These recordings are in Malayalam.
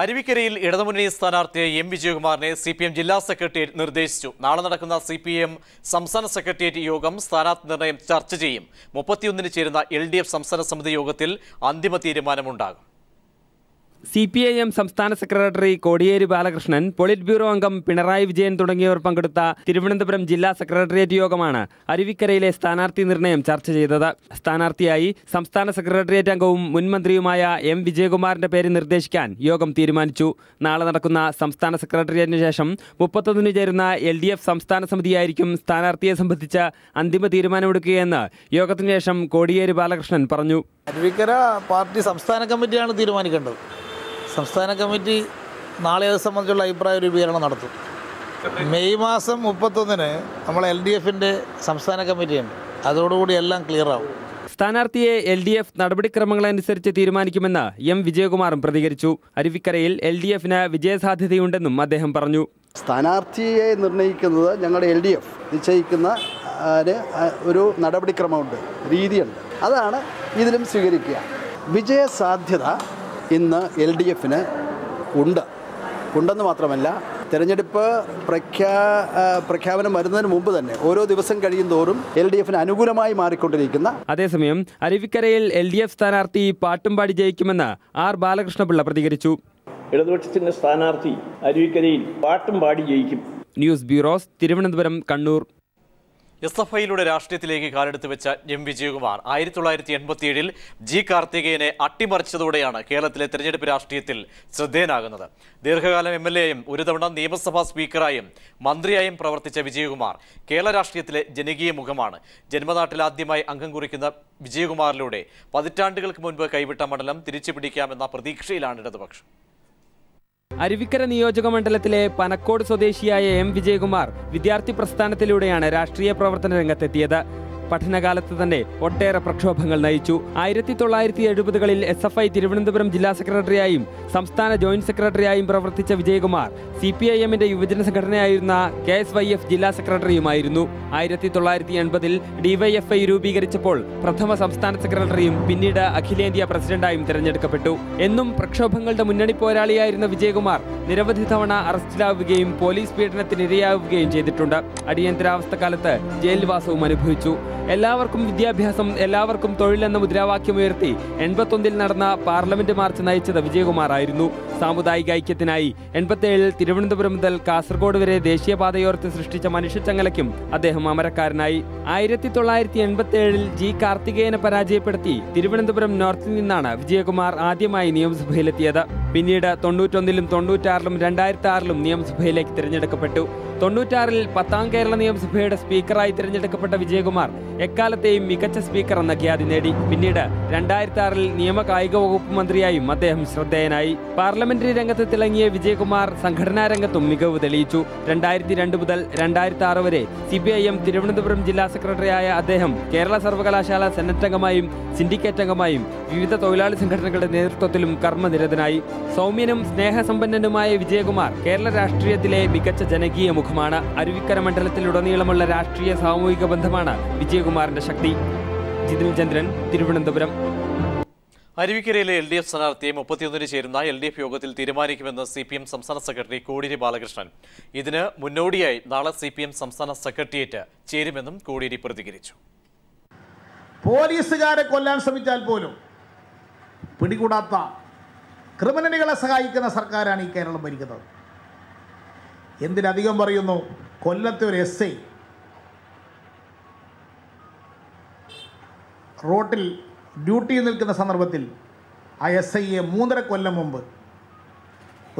അരുവിക്കരയിൽ ഇടതുമുന്നണി സ്ഥാനാർത്ഥി എം വിജയകുമാറിനെ സിപിഎം ജില്ലാ സെക്രട്ടേറിയറ്റ് നിർദ്ദേശിച്ചു. നാളെ നടക്കുന്ന സിപിഎം സംസ്ഥാന സെക്രട്ടേറിയറ്റ് യോഗം സ്ഥാനാർത്ഥി നിർണയം ചർച്ച ചെയ്യും. 31-ന് ചേരുന്ന LDF സംസ്ഥാന സമിതി യോഗത്തിൽ അന്തിമ തീരുമാനമുണ്ടാകും. CPIM സംസ്ഥാന secretary Kodiyeri Balakrishnan, polit bureau അംഗം പിണറായി വിജയൻ തുടങ്ങിയവർ പങ്കെടുത്ത തിരുവനന്തപുരം ജില്ലാ സെക്രട്ടേറിയറ്റ് യോഗമാണ് അരുവിക്കരയിലെ സ്ഥാനാർത്ഥി നിർണയം ചർച്ച ചെയ്തത്. സ്ഥാനാർത്ഥിയായി സംസ്ഥാന സെക്രട്ടേറിയറ്റ് അംഗവും മുൻമന്ത്രിയുമായ M. വിജയകുമാറിന്റെ പേര് നിർദ്ദേശിക്കാൻ യോഗം തീരുമാനിച്ചു. നാളെ നടക്കുന്ന സംസ്ഥാന സെക്രട്ടേറിയറ്റിന് ശേഷം 31-ന് ചേരുന്ന LDF സംസ്ഥാന സമിതിയായിരിക്കും സ്ഥാനാർത്ഥിയെ സംബന്ധിച്ച അന്തിമ തീരുമാനമെടുക്കുകയെന്ന് യോഗത്തിന് ശേഷം കോടിയേരി ബാലകൃഷ്ണൻ പറഞ്ഞു. അരുവിക്കര പാർട്ടി സംസ്ഥാന കമ്മിറ്റിയാണ് തീരുമാനിക്കേണ്ടത്. സംസ്ഥാന കമ്മിറ്റി നാളെ അത് സംബന്ധിച്ചുള്ള അഭിപ്രായ രൂപീകരണം നടത്തും. മെയ് മാസം 31-ന് നമ്മൾ LDF-ൻ്റെ സംസ്ഥാന കമ്മിറ്റിയുണ്ട്. അതോടുകൂടി എല്ലാം ക്ലിയറാവും. സ്ഥാനാർത്ഥിയെ LDF നടപടിക്രമങ്ങളനുസരിച്ച് തീരുമാനിക്കുമെന്ന് M. വിജയകുമാറും പ്രതികരിച്ചു. അരുവിക്കരയിൽ LDF-ന് വിജയസാധ്യതയുണ്ടെന്നും അദ്ദേഹം പറഞ്ഞു. സ്ഥാനാർത്ഥിയെ നിർണ്ണയിക്കുന്നത് ഞങ്ങളുടെ LDF നിശ്ചയിക്കുന്ന ഒരു നടപടിക്രമമുണ്ട്, രീതിയുണ്ട്. അതാണ് ഇതിലും സ്വീകരിക്കുക. വിജയസാധ്യത ഇന്ന് LDF-ന് ഉണ്ടെന്ന് മാത്രമല്ല, തെരഞ്ഞെടുപ്പ് പ്രഖ്യാപനം വരുന്നതിന് മുമ്പ് തന്നെ ഓരോ ദിവസം കഴിയും തോറും LDF-ന് അനുകൂലമായി മാറിക്കൊണ്ടിരിക്കുന്ന. അതേസമയം അരുവിക്കരയിൽ LDF സ്ഥാനാർത്ഥി പാട്ടുംപാടി ജയിക്കുമെന്ന് R. ബാലകൃഷ്ണപിള്ള പ്രതികരിച്ചു. ഇടതുപക്ഷത്തിന്റെ സ്ഥാനാർത്ഥി അരുവിക്കരയിൽ പാട്ടുംപാടി ജയിക്കും. News bureau, Thiruvananthapuram, Kannur. SFIയുടെ രാഷ്ട്രീയത്തിലേക്ക് കാലെടുത്ത് വെച്ച M. വിജയകുമാർ 1987-ൽ ജി കാർത്തികേയനെ അട്ടിമറിച്ചതോടെയാണ് കേരളത്തിലെ തെരഞ്ഞെടുപ്പ് രാഷ്ട്രീയത്തിൽ ശ്രദ്ധേയനാകുന്നത്. ദീർഘകാലം MLA-യും ഒരു തവണ നിയമസഭാ സ്പീക്കറായും മന്ത്രിയായും പ്രവർത്തിച്ച വിജയകുമാർ കേരള രാഷ്ട്രീയത്തിലെ ജനകീയ മുഖമാണ്. ജന്മനാട്ടിൽ ആദ്യമായി അംഗം കുറിക്കുന്ന വിജയകുമാറിലൂടെ പതിറ്റാണ്ടുകൾക്ക് മുൻപ് കൈവിട്ട മണ്ഡലം തിരിച്ചു പിടിക്കാമെന്ന പ്രതീക്ഷയിലാണ് ഇടതുപക്ഷം. അരുവിക്കര നിയോജകമണ്ഡലത്തിലെ പനക്കോട് സ്വദേശിയായ M. വിജയകുമാർ വിദ്യാർത്ഥി പ്രസ്ഥാനത്തിലൂടെയാണ് രാഷ്ട്രീയ പ്രവർത്തന രംഗത്തെത്തിയത്. പഠനകാലത്ത് തന്നെ ഒട്ടേറെ പ്രക്ഷോഭങ്ങൾ നയിച്ചു. 1970-കളിൽ SFI തിരുവനന്തപുരം ജില്ലാ സെക്രട്ടറിയായും സംസ്ഥാന ജോയിന്റ് സെക്രട്ടറിയായും പ്രവർത്തിച്ച വിജയകുമാർ CPIM-ന്റെ യുവജന സംഘടനയായിരുന്ന KSYF ജില്ലാ സെക്രട്ടറിയുമായിരുന്നു. 1980-ൽ DYFI രൂപീകരിച്ചപ്പോൾ പ്രഥമ സംസ്ഥാന സെക്രട്ടറിയും പിന്നീട് അഖിലേന്ത്യാ പ്രസിഡന്റായും തെരഞ്ഞെടുക്കപ്പെട്ടു. എന്നും പ്രക്ഷോഭങ്ങളുടെ മുന്നണി പോരാളിയായിരുന്ന വിജയകുമാർ നിരവധി തവണ അറസ്റ്റിലാവുകയും പോലീസ് പീഡനത്തിനിരയാവുകയും ചെയ്തിട്ടുണ്ട്. അടിയന്തരാവസ്ഥക്കാലത്ത് ജയിൽവാസവും അനുഭവിച്ചു. എല്ലാവർക്കും വിദ്യാഭ്യാസം, എല്ലാവർക്കും തൊഴിലെന്ന മുദ്രാവാക്യമുയർത്തി 81-ൽ നടന്ന പാർലമെന്റ് മാർച്ച് നയിച്ചത് വിജയകുമാറായിരുന്നു. സാമുദായിക ഐക്യത്തിനായി 87-ൽ തിരുവനന്തപുരം മുതൽ കാസർഗോഡ് വരെ ദേശീയപാതയോർത്ത് സൃഷ്ടിച്ച മനുഷ്യച്ചങ്ങലയ്ക്കും അദ്ദേഹം അമരക്കാരനായി. 1987-ൽ ജി കാർത്തികേയനെ പരാജയപ്പെടുത്തി തിരുവനന്തപുരം നോർത്തിൽ നിന്നാണ് വിജയകുമാർ ആദ്യമായി നിയമസഭയിലെത്തിയത്. പിന്നീട് 91-ലും 96-ലും 2006-ലും നിയമസഭയിലേക്ക് തിരഞ്ഞെടുക്കപ്പെട്ടു. 96-ൽ 10-ാം കേരള നിയമസഭയുടെ സ്പീക്കറായി തിരഞ്ഞെടുക്കപ്പെട്ട വിജയകുമാർ എക്കാലത്തെയും മികച്ച സ്പീക്കർ എന്ന ഖ്യാതി നേടി. പിന്നീട് 2006-ൽ നിയമ കായിക വകുപ്പ് മന്ത്രിയായും അദ്ദേഹം ശ്രദ്ധേയനായി. പാർലമെന്ററി രംഗത്ത് തിളങ്ങിയ വിജയകുമാർ സംഘടനാ രംഗത്തും മികവ് തെളിയിച്ചു. 2002 മുതൽ 2006 വരെ CPIM തിരുവനന്തപുരം ജില്ലാ സെക്രട്ടറിയായ അദ്ദേഹം കേരള സർവകലാശാല സെനറ്റ് അംഗമായും സിൻഡിക്കേറ്റ് അംഗമായും വിവിധ തൊഴിലാളി സംഘടനകളുടെ നേതൃത്വത്തിലും കർമ്മനിരതനായി. സൗമ്യനും സ്നേഹസമ്പന്നനുമായ വിജയകുമാർ കേരള രാഷ്ട്രീയത്തിലെ മികച്ച ജനകീയ മുഖമാണ്. അരുവിക്കര മണ്ഡലത്തിലുടനീളമുള്ള രാഷ്ട്രീയ സാമൂഹിക ബന്ധമാണ് വിജയകുമാറിന്റെ ശക്തി. ജിതിൻ ചന്ദ്രൻ, തിരുവനന്തപുരം. അരുവിക്കരയിലെ LDF സ്ഥാനാർത്ഥിയെ 31-ന് ചേരുന്ന LDF യോഗത്തിൽ തീരുമാനിക്കുമെന്ന് CPM സംസ്ഥാന സെക്രട്ടറി കോടിയേരി ബാലകൃഷ്ണൻ. ഇതിന് മുന്നോടിയായി നാളെ CPM സംസ്ഥാന സെക്രട്ടേറിയറ്റ് ചേരുമെന്നും കോടിയേരി പ്രതികരിച്ചു. പോലീസുകാരെ കൊല്ലാൻ ശ്രമിച്ചാൽ പോലും പിടികൂടാത്ത ക്രിമിനലുകളെ സഹായിക്കുന്ന സർക്കാരാണ് ഈ കേരളം ഭരിക്കുന്നത്. എന്തിനധികം പറയുന്നു, കൊല്ലത്തെ ഒരു SI റോട്ടിൽ ഡ്യൂട്ടിയിൽ നിൽക്കുന്ന സന്ദർഭത്തിൽ ആ SIയെ 3.5 കൊല്ലം മുമ്പ്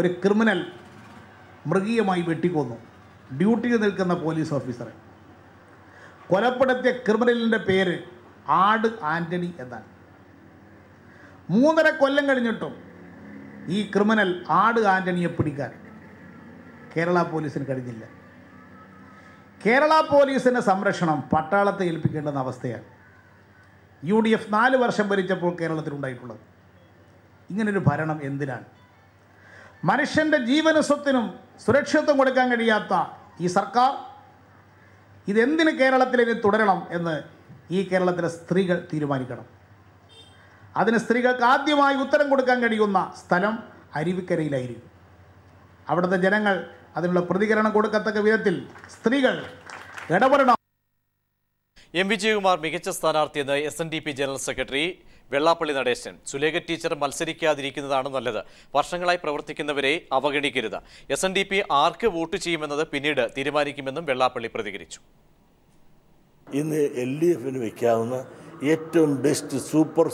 ഒരു ക്രിമിനൽ മൃഗീയമായി വെട്ടിക്കൊന്നു. ഡ്യൂട്ടിയിൽ നിൽക്കുന്ന പോലീസ് ഓഫീസറെ കൊലപ്പെടുത്തിയ ക്രിമിനലിൻ്റെ പേര് ആട് ആൻ്റണി എന്നാണ്. 3.5 കൊല്ലം കഴിഞ്ഞിട്ടും ഈ ക്രിമിനൽ ആട് ആൻ്റണിയെ പിടിക്കാൻ കേരള പോലീസിന് കഴിഞ്ഞില്ല. കേരള പോലീസിൻ്റെ സംരക്ഷണം പട്ടാളത്തെ ഏൽപ്പിക്കേണ്ടെന്ന അവസ്ഥയാണ് UDF 4 വർഷം ഭരിച്ചപ്പോൾ കേരളത്തിലുണ്ടായിട്ടുള്ളത്. ഇങ്ങനൊരു ഭരണം എന്തിനാണ്? മനുഷ്യൻ്റെ ജീവന സ്വത്തിനും സുരക്ഷിതത്വം കൊടുക്കാൻ കഴിയാത്ത ഈ സർക്കാർ ഇതെന്തിന് കേരളത്തിലേക്ക് തുടരണം എന്ന് ഈ കേരളത്തിലെ സ്ത്രീകൾ തീരുമാനിക്കണം. അതിന് സ്ത്രീകൾക്ക് ആദ്യമായി ഉത്തരം കൊടുക്കാൻ കഴിയുന്ന സ്ഥലം Aruvikkarayil. Avatha Janangal, Adula Pradikaran Kodakataka Vidatil, Strigal, Gadavana. M. Vijaykumar Mikacha Stanarthi and the SNDP General Secretary, Vellapalli Nadeshan, Sulega teacher Malsarika Rikinadana leather, Parshangalai Provertik in the Vere, Avagadi Kirida, SNDP Ark Votuchim and the Pinida, Tirimarikim and the Vellapalli Pradigrichu. In the LDF in Vikana, yet best super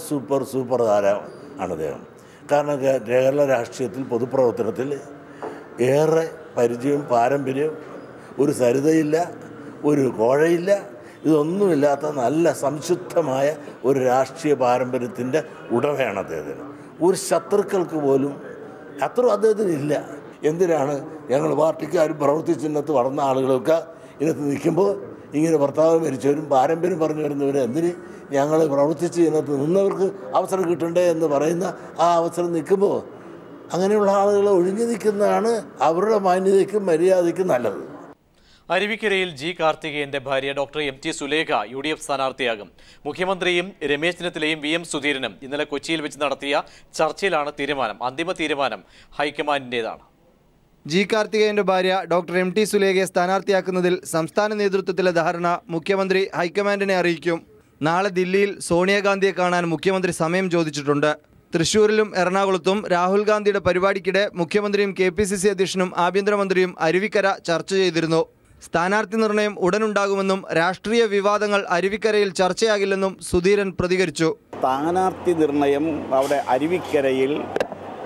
another. Karnaga regular Ashtil Poduprotil, Air, Parigium, Param Bidium, Ursaida, Urugorailla. This is the same thing. This ഒരു the പാരമ്പര്യത്തിന്റെ thing. ഒരു is പോലും thing. അതില്ല എന്തിനാണ് ഞങ്ങൾ പാർട്ടിക്കാര് പ്രവർത്തിച്ചിരുന്നത് വർണ്ണ ആളുകളൊക്കെ ഇനത്തെ നിൽക്കുമ്പോൾ ഇങ്ങനെ വർത്താവ് മരിച്ചവരും പാരമ്പര്യം പറഞ്ഞു വരുന്നവരെ എന്തിന് ഞങ്ങൾ പ്രവർത്തിച്ച ഇനത്തെ നിന്നവർക്ക് അവസരം കിട്ടണ്ടേ എന്ന് പറയുന്ന ആ അവസരം നിൽക്കുമ്പോൾ അങ്ങനെയുള്ള ആളുകളെ ഒഴിഞ്ഞു നിൽക്കുന്നതാണ് അവരുടെ മാന്യതയ്ക്കും മര്യാദയ്ക്കും നല്ലത്. Aruvikkarail G. Karthike and Bharya Dr. M. T. Sulekha, UDF Sanarthiagam, Mukhyamanthriyum, Ramesh Chennittalayum, V. M. Sudhiranum, Innale Kochiyil vechu nadathiya, Charchayilanu Thirumanam, Antima Thirumanam, High Commandintedanu. G. Karthike and Bharya Dr. M. T. Sulekhaye Stanarthiakkunnathil, Samsthana Nethrutvathile Dharana, Mukhyamantri High Commandine Ariyikkum, Nale Dilliyil, Sonia Gandhiye Kanaan Mukhyamantri Samayam Chodichittundu. Thrissoorilum, Ernakulattum, Rahul Gandhiyude Paripadikkide, Mukhyamanthriyum, KPCC Adhyakshanum, Aabhyantara Mantriyum, Aruvikkara, Charcha Cheythirunnu. Stanarthi Nirnayam Udanundagumennum Rashtriya Vivadhangal Aruvikkarayil Charchayakilenum Sudhiran Pratikarichu. Stanarthi Nirnayam avade Aruvikkarayil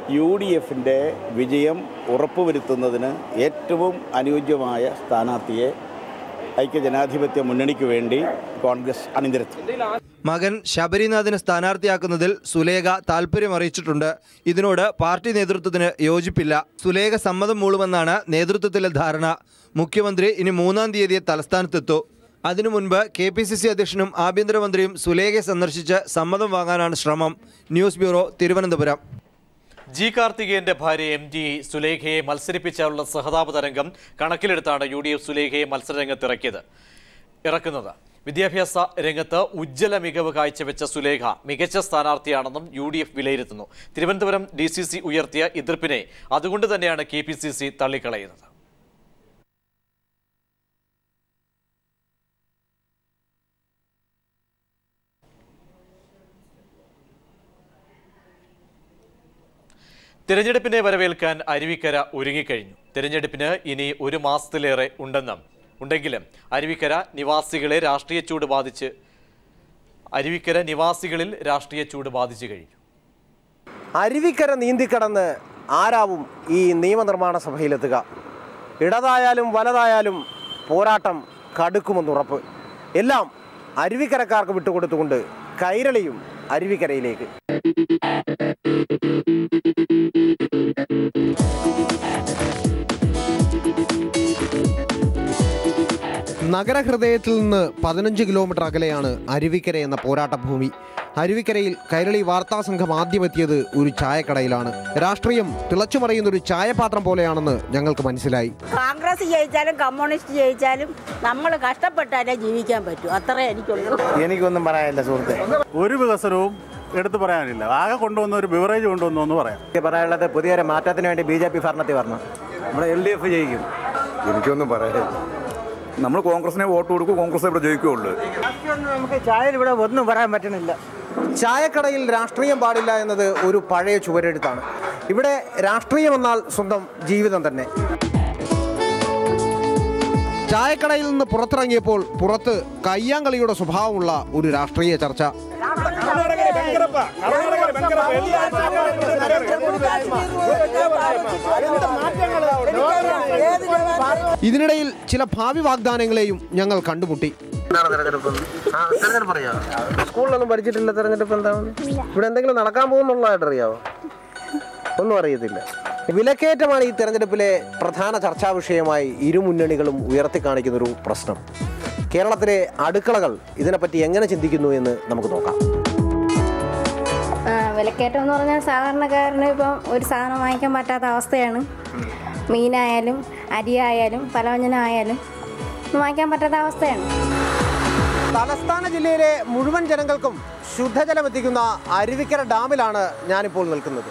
UDF inde Vijayam Urappuvaruthunnathu ettavum anuyojamaya Stanarthiye Aikya Janadhipatya Munnanikku vendi Congress anindirathu. മകൻ ശബരിനാഥിനെ സ്ഥാനാർത്ഥിയാക്കുന്നതിൽ സുലേഖ താൽപര്യം അറിയിച്ചിട്ടുണ്ട്. ഇതിനോട് പാർട്ടി നേതൃത്വത്തിന് യോജിപ്പില്ല. സുലേഖ സമ്മതം മൂളുമെന്നാണ് നേതൃത്വത്തിലെ ധാരണ. മുഖ്യമന്ത്രി ഇനി മൂന്നാം തീയതി തലസ്ഥാനത്തെത്തും. അതിനു മുൻപ് കെപിസിസി അധ്യക്ഷനും ആഭ്യന്തരമന്ത്രിയും സുലേഖയെ സന്ദർശിച്ച് സമ്മതം വാങ്ങാനാണ് ശ്രമം. News bureau Thiruvananthapuram. G. Karthikeyan's ഭാര്യ MD സുലേഖയെ മത്സരിപ്പിച്ചുള്ള സഹതാപതരംഗം കണക്കിലെടുത്താണ് UDF സുലേഖയെ മത്സരരംഗത്തിറക്കിയത്. വിദ്യാഭ്യാസ രംഗത്ത് ഉജ്ജ്വല മികവ് കാഴ്ചവെച്ച സുലേഖ മികച്ച സ്ഥാനാർത്ഥിയാണെന്നും യു ഡി എഫ് വിലയിരുത്തുന്നു. തിരുവനന്തപുരം ഡി സി സി ഉയർത്തിയ എതിർപ്പിനെ അതുകൊണ്ട് തന്നെയാണ് കെ പി സി സി തള്ളിക്കളയുന്നത്. തിരഞ്ഞെടുപ്പിനെ വരവേൽക്കാൻ അരുവിക്കര ഒരുങ്ങിക്കഴിഞ്ഞു. തിരഞ്ഞെടുപ്പിന് ഇനി ഒരു മാസത്തിലേറെ ഉണ്ടെന്നും ഉണ്ടെങ്കിലും അരുവിക്കര നിവാസികളിൽ രാഷ്ട്രീയ ചൂട് ബാധിച്ചു കഴിഞ്ഞു. അരുവിക്കര നീന്തിക്കടന്ന് ആരാവും ഈ നിയമനിർമ്മാണ സഭയിലെത്തുക? ഇടതായാലും വലതായാലും പോരാട്ടം കടുക്കുമെന്നുറപ്പ്. എല്ലാം അരുവിക്കരക്കാർക്ക് വിട്ടുകൊടുത്തുകൊണ്ട് കൈരളിയും അരുവിക്കരയിലേക്ക്. നഗര ഹൃദയത്തിൽ നിന്ന് 15 കിലോമീറ്റർ അകലെയാണ് അരുവിക്കര എന്ന പോരാട്ടഭൂമി. അരുവിക്കരയിൽ കൈരളി വാർത്താ സംഘം ആദ്യമെത്തിയത് ഒരു ചായക്കടയിലാണ്. രാഷ്ട്രീയം തിളച്ചുമറിയുന്ന ഒരു ചായപാത്രം പോലെയാണെന്ന് ഞങ്ങൾക്ക് മനസ്സിലായി. കോൺഗ്രസ് ജയിച്ചാലും കമ്മ്യൂണിസ്റ്റ് ജയിച്ചാലും നമ്മൾ കഷ്ടപ്പെട്ടാലേ ജീവിക്കാൻ പറ്റൂ. അത്രേ എനിക്കുള്ളൂ. എനിക്കൊന്നും പറയാനില്ല സുഹൃത്തെ. ഒരു വികസനവും എടുത്തു പറയാനില്ല. ആകെ കൊണ്ടുവന്ന ഒരു ബിവറേജ് കൊണ്ടുവന്നു എന്ന് പറയാം. പറയാനുള്ളത് പുതിയൊരു മാറ്റത്തിന് വേണ്ടി BJP ഭരണത്തിൽ വരണം. നമ്മുടെ LDF ജയിക്കും. എനിക്കൊന്നും പറയാനില്ല. നമ്മൾ കോൺഗ്രസിനെ വോട്ട് കൊടുക്കും, കോൺഗ്രസ് ഇവിടെ ജയിക്കുകയുള്ളൂ. നമുക്ക് ചായ ഇവിടെ ഒന്നും പറയാൻ പറ്റണില്ല. ചായക്കടയിൽ രാഷ്ട്രീയം പാടില്ല എന്നത് ഒരു പഴയ ചുവരെഴുത്താണ്. ഇവിടെ രാഷ്ട്രീയം എന്നാൽ സ്വന്തം ജീവിതം തന്നെ. ചായക്കടയിൽ നിന്ന് പുറത്തിറങ്ങിയപ്പോൾ പുറത്ത് കയ്യാങ്കളിയുടെ സ്വഭാവമുള്ള ഒരു രാഷ്ട്രീയ ചർച്ച. ഇതിനിടയിൽ ചില ഭാവി വാഗ്ദാനങ്ങളെയും ഞങ്ങൾ കണ്ടുമുട്ടി. സ്കൂളിലൊന്നും പഠിച്ചിട്ടില്ല. തെരഞ്ഞെടുപ്പ് എന്താണെന്ന് ഇവിടെ എന്തെങ്കിലും നടക്കാൻ പോകുന്നുള്ളതായിട്ട് അറിയാമോ? ഒന്നും അറിയത്തില്ല. വിലക്കയറ്റമാണ് ഈ തെരഞ്ഞെടുപ്പിലെ പ്രധാന ചർച്ചാ വിഷയമായി ഇരു മുന്നണികളും ഉയർത്തിക്കാണിക്കുന്നൊരു പ്രശ്നം. കേരളത്തിലെ അടുക്കളകൾ ഇതിനെപ്പറ്റി എങ്ങനെ ചിന്തിക്കുന്നു എന്ന് നമുക്ക് നോക്കാം. വിലക്കയറ്റം എന്ന് പറഞ്ഞാൽ സാധാരണക്കാരന് ഇപ്പം ഒരു സാധനം വാങ്ങിക്കാൻ പറ്റാത്ത അവസ്ഥയാണ്. മീനായാലും അരിയായാലും പലവ്യഞ്ജനമായാലും വാങ്ങിക്കാൻ പറ്റാത്ത അവസ്ഥയാണ്. തലസ്ഥാന ജില്ലയിലെ മുഴുവൻ ജനങ്ങൾക്കും ശുദ്ധജലമെത്തിക്കുന്ന അരുവിക്കര ഡാമിലാണ് ഞാനിപ്പോൾ നിൽക്കുന്നത്.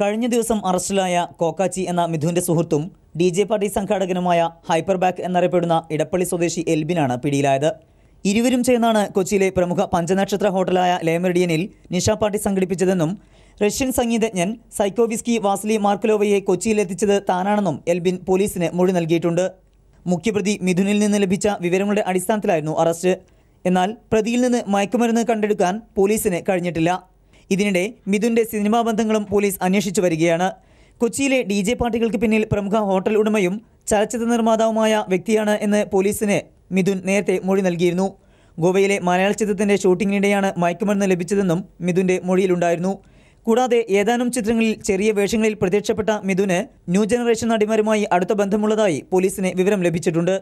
കഴിഞ്ഞ ദിവസം അറസ്റ്റിലായ കോക്കാച്ചി എന്ന മിഥുന്റെ സുഹൃത്തും DJ പാർട്ടി സംഘാടകനുമായ ഹൈപ്പർബാക്ക് എന്നറിയപ്പെടുന്ന ഇടപ്പള്ളി സ്വദേശി എൽബിനാണ് പിടിയിലായത്. ഇരുവരും ചേർന്നാണ് കൊച്ചിയിലെ പ്രമുഖ പഞ്ചനക്ഷത്ര ഹോട്ടലായ ലേമെറിഡിയനിൽ നിഷാ പാർട്ടി സംഘടിപ്പിച്ചതെന്നും റഷ്യൻ സംഗീതജ്ഞൻ സൈക്കോവിസ്കി വാസ്ലി മാർക്കലോവയെ കൊച്ചിയിലെത്തിച്ചത് താനാണെന്നും എൽബിൻ പോലീസിന് മൊഴി നൽകിയിട്ടുണ്ട്. മുഖ്യപ്രതി മിഥുനിൽ നിന്ന് ലഭിച്ച വിവരങ്ങളുടെ അടിസ്ഥാനത്തിലായിരുന്നു അറസ്റ്റ്. എന്നാൽ പ്രതിയിൽ നിന്ന് മയക്കുമരുന്ന് കണ്ടെടുക്കാൻ പോലീസിന് കഴിഞ്ഞിട്ടില്ല. ഇതിനിടെ മിഥുന്റെ സിനിമാ ബന്ധങ്ങളും പോലീസ് അന്വേഷിച്ചു വരികയാണ്. കൊച്ചിയിലെ DJ പാർട്ടികൾക്ക് പിന്നിൽ പ്രമുഖ ഹോട്ടൽ ഉടമയും ചലച്ചിത്ര നിർമ്മാതാവുമായ വ്യക്തിയാണ് എന്ന് പോലീസിന് മിഥുൻ നേരത്തെ മൊഴി നൽകിയിരുന്നു. ഗോവയിലെ മലയാള ചിത്രത്തിന്റെ ഷൂട്ടിങ്ങിനിടെയാണ് മയക്കുമരുന്ന് ലഭിച്ചതെന്നും മിഥുന്റെ മൊഴിയിലുണ്ടായിരുന്നു. കൂടാതെ ഏതാനും ചിത്രങ്ങളിൽ ചെറിയ വേഷങ്ങളിൽ പ്രത്യക്ഷപ്പെട്ട മിഥുന് ന്യൂ ജനറേഷൻ നടിമാരുമായി അടുത്ത ബന്ധമുള്ളതായി പോലീസിന് വിവരം ലഭിച്ചിട്ടുണ്ട്.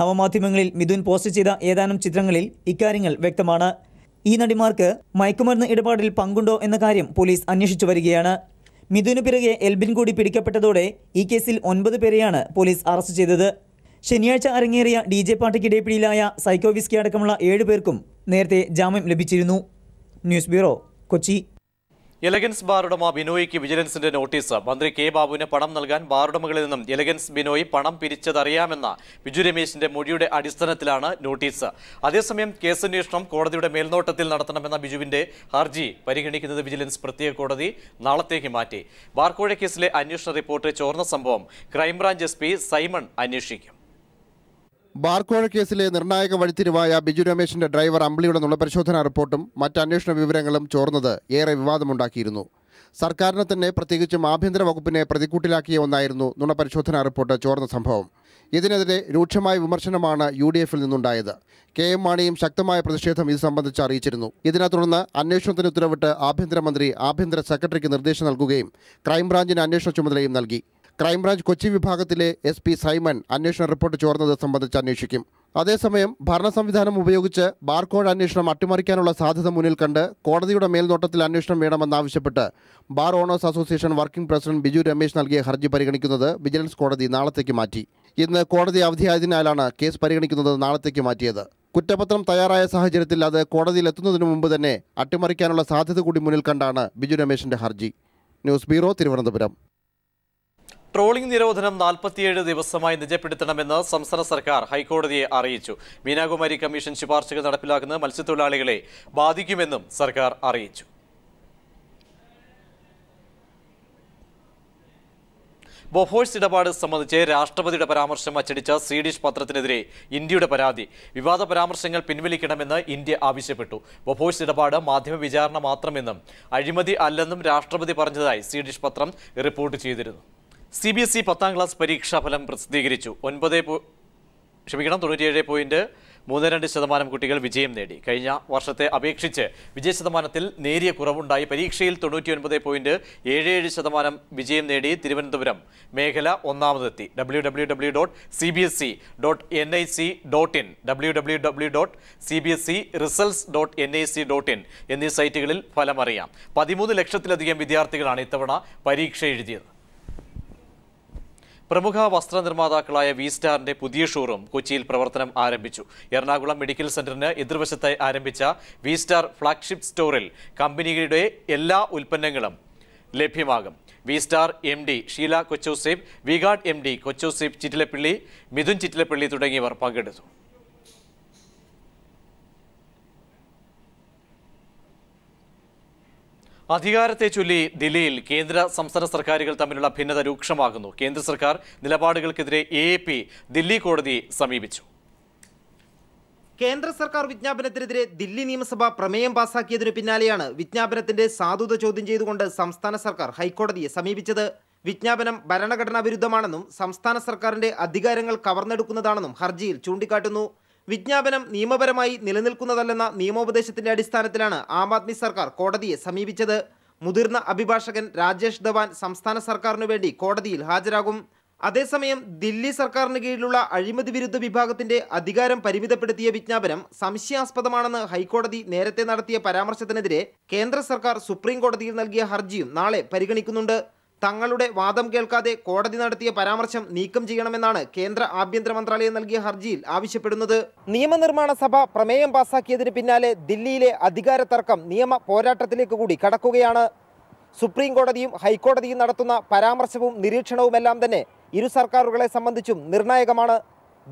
നവമാധ്യമങ്ങളിൽ മിഥുൻ പോസ്റ്റ് ചെയ്ത ഏതാനും ചിത്രങ്ങളിൽ ഇക്കാര്യങ്ങൾ വ്യക്തമാണ്. ഈ നടിമാർക്ക് മയക്കുമരുന്ന് ഇടപാടിൽ പങ്കുണ്ടോ എന്ന കാര്യം പോലീസ് അന്വേഷിച്ചു വരികയാണ്. മിഥുനു പിറകെ എൽബിൻ കൂടി പിടിക്കപ്പെട്ടതോടെ ഈ കേസിൽ 9 പേരെയാണ് പോലീസ് അറസ്റ്റ് ചെയ്തത്. ശനിയാഴ്ച അരങ്ങേറിയ DJ പാർട്ടിക്കിടെ പിടിയിലായ സൈക്കോവിസ്കി അടക്കമുള്ള 7 പേർക്കും നേരത്തെ ജാമ്യം ലഭിച്ചിരുന്നു. News bureau, Kochi. എലഗൻസ് ബാറുടമ ബിനോയിക്ക് വിജിലൻസിന്റെ നോട്ടീസ്. മന്ത്രി K. ബാബുവിന് പണം നൽകാൻ ബാറുടമകളിൽ നിന്നും എലഗൻസ് ബിനോയി പണം പിരിച്ചതറിയാമെന്ന ബിജു രമേശിന്റെ മൊഴിയുടെ അടിസ്ഥാനത്തിലാണ് നോട്ടീസ്. അതേസമയം കേസന്വേഷണം കോടതിയുടെ മേൽനോട്ടത്തിൽ നടത്തണമെന്ന ബിജുവിന്റെ ഹർജി പരിഗണിക്കുന്നത് വിജിലൻസ് പ്രത്യേക കോടതി നാളത്തേക്ക് മാറ്റി. ബാർക്കോഴ കേസിലെ അന്വേഷണ റിപ്പോർട്ട് ചോർന്ന സംഭവം ക്രൈംബ്രാഞ്ച് SP സൈമൺ അന്വേഷിക്കും. ബാർക്കോഴ കേസിലെ നിർണായക വഴിത്തിരിവായ ബിജു രമേശിന്റെ ഡ്രൈവർ അമ്പിളിയുടെ നുണപരിശോധനാ റിപ്പോർട്ടും മറ്റന്വേഷണ വിവരങ്ങളും ചോർന്നത് ഏറെ വിവാദമുണ്ടാക്കിയിരുന്നു. സർക്കാരിനെ തന്നെ, പ്രത്യേകിച്ചും ആഭ്യന്തര വകുപ്പിനെ പ്രതിക്കൂട്ടിലാക്കിയ ഒന്നായിരുന്നു നുണപരിശോധനാ റിപ്പോർട്ട് ചോർന്ന സംഭവം. ഇതിനെതിരെ രൂക്ഷമായ വിമർശനമാണ് UDF-ൽ നിന്നുണ്ടായത്. KM മാണിയും ശക്തമായ പ്രതിഷേധം ഇത് സംബന്ധിച്ച് അറിയിച്ചിരുന്നു. ഇതിനെ തുടർന്ന് അന്വേഷണത്തിന് ഉത്തരവിട്ട് ആഭ്യന്തരമന്ത്രി ആഭ്യന്തര സെക്രട്ടറിക്ക് നിർദ്ദേശം നൽകുകയും ക്രൈംബ്രാഞ്ചിന് അന്വേഷണ ചുമതലയും നൽകി. ക്രൈംബ്രാഞ്ച് കൊച്ചി വിഭാഗത്തിലെ SP സൈമൺ അന്വേഷണ റിപ്പോർട്ട് ചോർന്നത് സംബന്ധിച്ച് അന്വേഷിക്കും. അതേസമയം ഭരണ സംവിധാനം ഉപയോഗിച്ച് ബാർകോഴ അന്വേഷണം അട്ടിമറിക്കാനുള്ള സാധ്യത മുന്നിൽ കണ്ട് കോടതിയുടെ മേൽനോട്ടത്തിൽ അന്വേഷണം വേണമെന്നാവശ്യപ്പെട്ട് bar owners association working president Biju Ramesh നൽകിയ ഹർജി പരിഗണിക്കുന്നത് വിജിലൻസ് കോടതി നാളത്തേക്ക് മാറ്റി. ഇന്ന് കോടതി അവധിയായതിനാലാണ് കേസ് പരിഗണിക്കുന്നത് നാളത്തേക്ക് മാറ്റിയത്. കുറ്റപത്രം തയ്യാറായ സാഹചര്യത്തിൽ അത് കോടതിയിലെത്തുന്നതിന് മുമ്പ് തന്നെ അട്ടിമറിക്കാനുള്ള സാധ്യത കൂടി മുന്നിൽ കണ്ടാണ് ബിജു രമേശിന്റെ ഹർജി. News bureau, Thiruvananthapuram. ട്രോളിംഗ് നിരോധനം 47 ദിവസമായി നിജപ്പെടുത്തണമെന്ന് സംസ്ഥാന സർക്കാർ ഹൈക്കോടതിയെ അറിയിച്ചു. മീനാകുമാരി കമ്മീഷൻ ശുപാർശകൾ നടപ്പിലാക്കുന്നത് മത്സ്യത്തൊഴിലാളികളെ ബാധിക്കുമെന്നും സർക്കാർ അറിയിച്ചു. ബൊഫോഴ്സ് ഇടപാട് സംബന്ധിച്ച് രാഷ്ട്രപതിയുടെ പരാമർശം അച്ചടിച്ച സ്വീഡിഷ് പത്രത്തിനെതിരെ ഇന്ത്യയുടെ പരാതി. വിവാദ പരാമർശങ്ങൾ പിൻവലിക്കണമെന്ന് ഇന്ത്യ ആവശ്യപ്പെട്ടു. ബൊഫോഴ്സ് ഇടപാട് മാധ്യമ വിചാരണ മാത്രമെന്നും അഴിമതി അല്ലെന്നും രാഷ്ട്രപതി പറഞ്ഞതായി സ്വീഡിഷ് പത്രം റിപ്പോർട്ട് ചെയ്തിരുന്നു. CBSE 10ാം ക്ലാസ് പരീക്ഷാഫലം പ്രസിദ്ധീകരിച്ചു. 97.32% കുട്ടികൾ വിജയം നേടി. കഴിഞ്ഞ വർഷത്തെ അപേക്ഷിച്ച് വിജയശതമാനത്തിൽ നേരിയ കുറവുണ്ടായി. പരീക്ഷയിൽ 99.77% വിജയം നേടി തിരുവനന്തപുരം മേഖല ഒന്നാമതെത്തി. www.cbse.nic.in, www.cbseresults.nic.in എന്നീ സൈറ്റുകളിൽ ഫലമറിയാം. 13 ലക്ഷത്തിലധികം വിദ്യാർത്ഥികളാണ് ഇത്തവണ പരീക്ഷ എഴുതിയത്. പ്രമുഖ വസ്ത്ര നിർമ്മാതാക്കളായ V-Starന്റെ പുതിയ ഷോറൂം കൊച്ചിയിൽ പ്രവർത്തനം ആരംഭിച്ചു. എറണാകുളം മെഡിക്കൽ സെന്ററിന് എതിർവശത്തായി ആരംഭിച്ച V-Star ഫ്ളാഗ്ഷിപ്പ് സ്റ്റോറിൽ കമ്പനിയുടെ എല്ലാ ഉൽപ്പന്നങ്ങളും ലഭ്യമാകും. V-Star MD Sheela Kochouseph, വിഗാർഡ് MD Kochouseph Chittilappilly, Mithun Chittilappilly തുടങ്ങിയവർ പങ്കെടുത്തു. അധികാരത്തെ ചൊല്ലി ദില്ലിയിൽ കേന്ദ്ര സംസ്ഥാന സർക്കാരുകൾ തമ്മിലുള്ള ഭിന്നത രൂക്ഷമാകുന്നു. കേന്ദ്ര സർക്കാർ നിലപാടുകൾക്കെതിരെ AAP ദില്ലി കോടതിയെ സമീപിച്ചു. കേന്ദ്ര സർക്കാർ വിജ്ഞാപനത്തിനെതിരെ ദില്ലി നിയമസഭ പ്രമേയം പാസാക്കിയതിനു പിന്നാലെയാണ് വിജ്ഞാപനത്തിന്റെ സാധുത ചോദ്യം ചെയ്തുകൊണ്ട് സംസ്ഥാന സർക്കാർ ഹൈക്കോടതിയെ സമീപിച്ചത്. വിജ്ഞാപനം ഭരണഘടനാ വിരുദ്ധമാണെന്നും സംസ്ഥാന സർക്കാരിന്റെ അധികാരങ്ങൾ കവർന്നെടുക്കുന്നതാണെന്നും ഹർജിയിൽ ചൂണ്ടിക്കാട്ടുന്നു. വിജ്ഞാപനം നിയമപരമായി നിലനിൽക്കുന്നതല്ലെന്ന നിയമോപദേശത്തിന്റെ അടിസ്ഥാനത്തിലാണ് ആം ആദ്മി സർക്കാർ കോടതിയെ സമീപിച്ചത്. മുതിർന്ന അഭിഭാഷകൻ രാജേഷ് ധവാൻ സംസ്ഥാന സർക്കാരിനു വേണ്ടി കോടതിയിൽ ഹാജരാകും. അതേസമയം ദില്ലി സർക്കാരിന് കീഴിലുള്ള അഴിമതി വിരുദ്ധ വിഭാഗത്തിന്റെ അധികാരം പരിമിതപ്പെടുത്തിയ വിജ്ഞാപനം സംശയാസ്പദമാണെന്ന് ഹൈക്കോടതി നേരത്തെ നടത്തിയ പരാമർശത്തിനെതിരെ കേന്ദ്ര സർക്കാർ സുപ്രീം കോടതിയിൽ നൽകിയ ഹർജിയും നാളെ പരിഗണിക്കുന്നുണ്ട്. തങ്ങളുടെ വാദം കേൾക്കാതെ കോടതി നടത്തിയ പരാമർശം നീക്കം ചെയ്യണമെന്നാണ് കേന്ദ്ര ആഭ്യന്തര മന്ത്രാലയം നൽകിയ ഹർജിയിൽ ആവശ്യപ്പെടുന്നത്. നിയമനിർമ്മാണ സഭ പ്രമേയം പാസാക്കിയതിന് പിന്നാലെ ദില്ലിയിലെ അധികാര തർക്കം നിയമ പോരാട്ടത്തിലേക്ക് കൂടി കടക്കുകയാണ്. സുപ്രീം കോടതിയും ഹൈക്കോടതിയും നടത്തുന്ന പരാമർശവും നിരീക്ഷണവുമെല്ലാം തന്നെ ഇരു സർക്കാരുകളെ സംബന്ധിച്ചും നിർണായകമാണ്.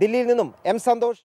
ദില്ലിയിൽ നിന്നും എം. സന്തോഷ്.